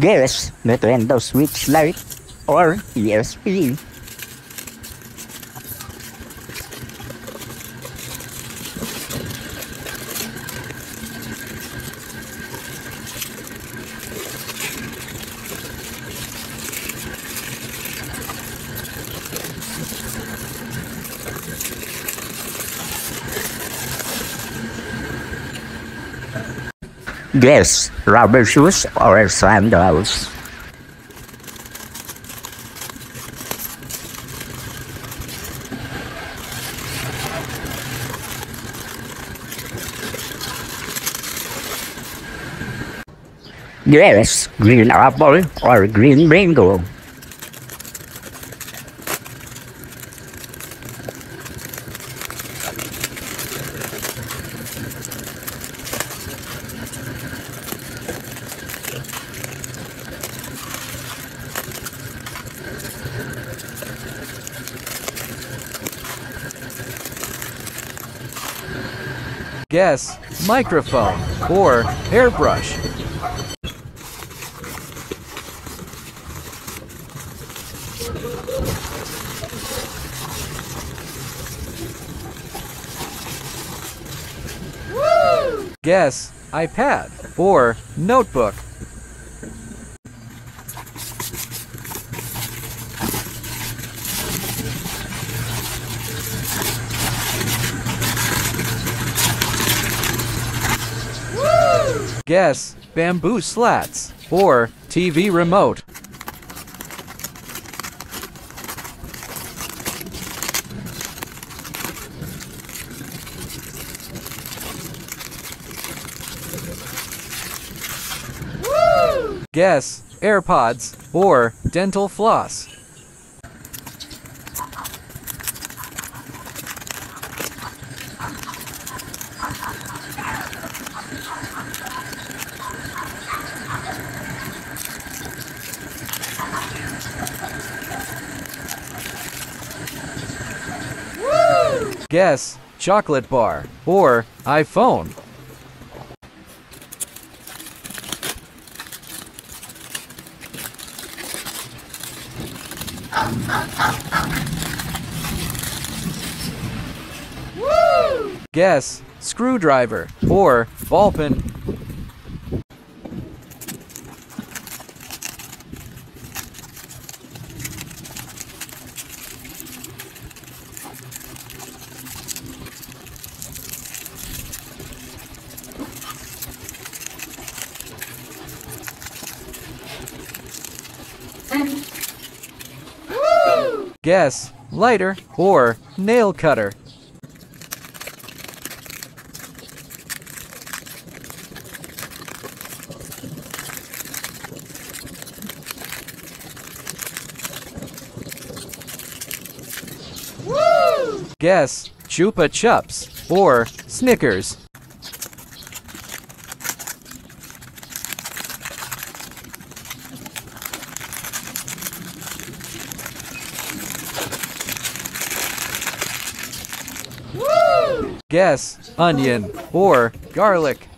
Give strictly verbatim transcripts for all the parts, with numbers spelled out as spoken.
Gareth Nintendo Switch Lite or E S P. Yes, rubber shoes or sandals. Yes, green apple or green mango. Guess, microphone, or airbrush. Woo! Guess, iPad, or notebook. Guess, bamboo slats, or T V remote. Woo! Guess, AirPods, or dental floss. Guess, chocolate bar, or iPhone. Woo! Guess, screwdriver, or ball pin. Guess, lighter or nail cutter. Woo! Guess, Chupa Chups or Snickers. Guess, onion or garlic. Woo!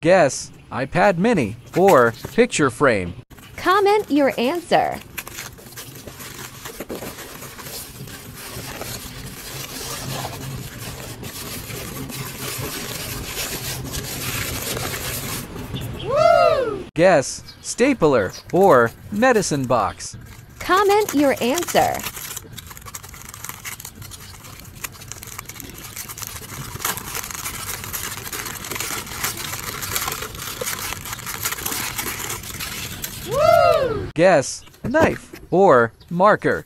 Guess, iPad Mini or picture frame. Comment your answer. Guess, stapler or medicine box. Comment your answer. Woo! Guess, knife or marker.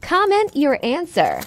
Comment your answer.